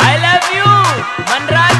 I love you, Manraj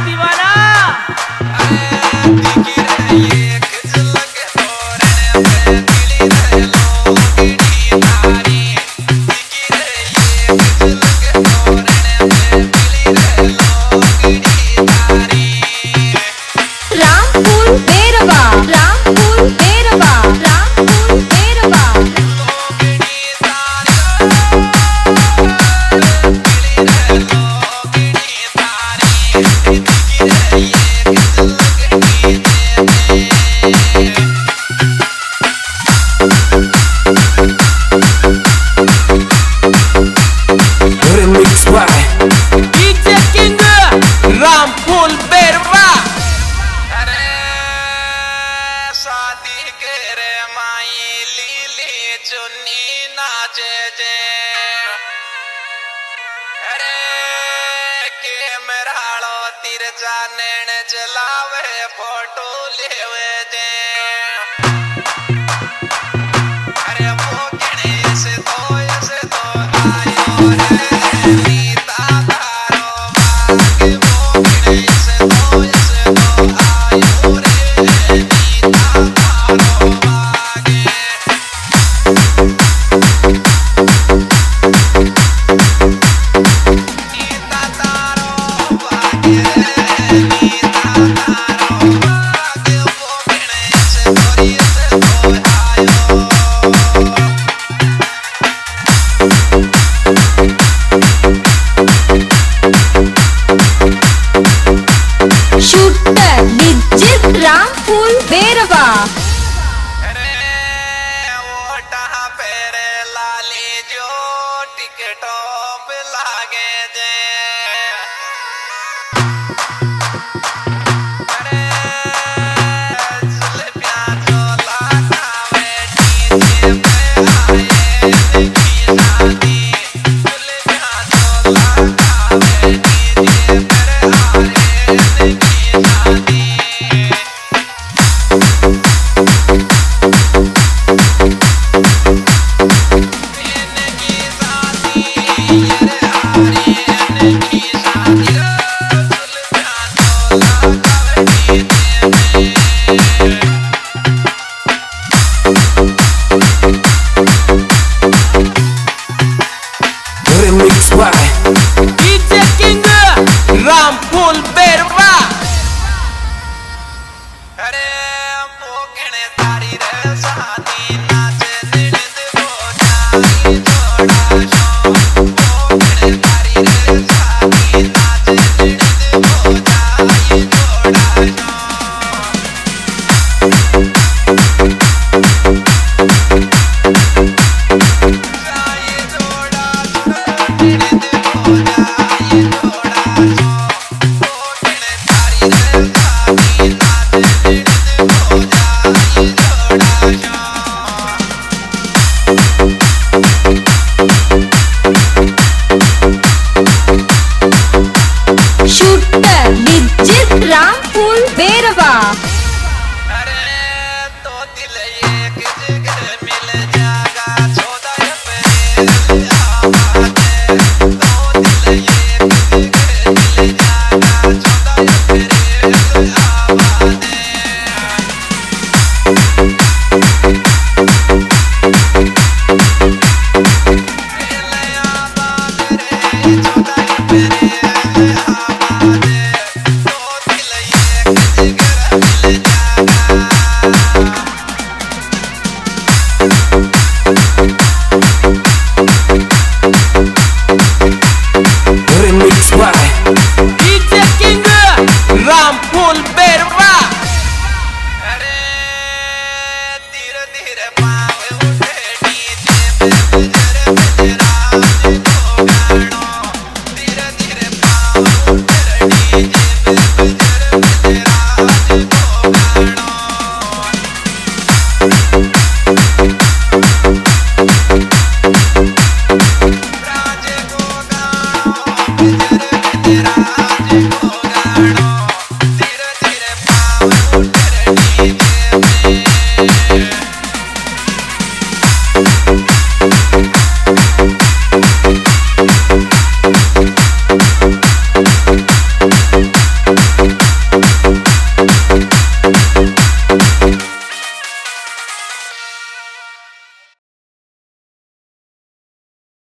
Diwana.